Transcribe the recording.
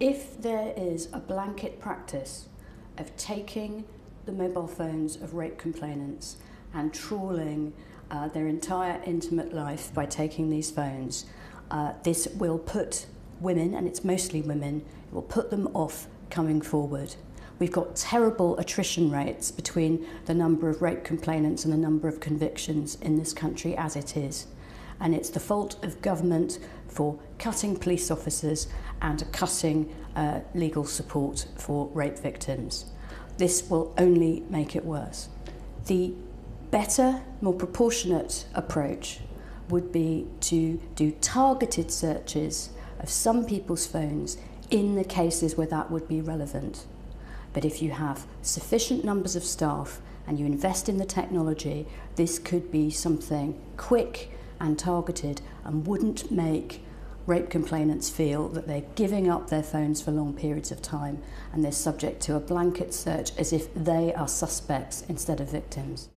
If there is a blanket practice of taking the mobile phones of rape complainants and trawling their entire intimate life by taking these phones, this will put women, and it's mostly women, it will put them off coming forward. We've got terrible attrition rates between the number of rape complainants and the number of convictions in this country as it is. And it's the fault of government for cutting police officers and cutting legal support for rape victims. This will only make it worse. The better, more proportionate approach would be to do targeted searches of some people's phones in the cases where that would be relevant. But if you have sufficient numbers of staff and you invest in the technology, this could be something quick and targeted and wouldn't make rape complainants feel that they're giving up their phones for long periods of time and they're subject to a blanket search as if they are suspects instead of victims.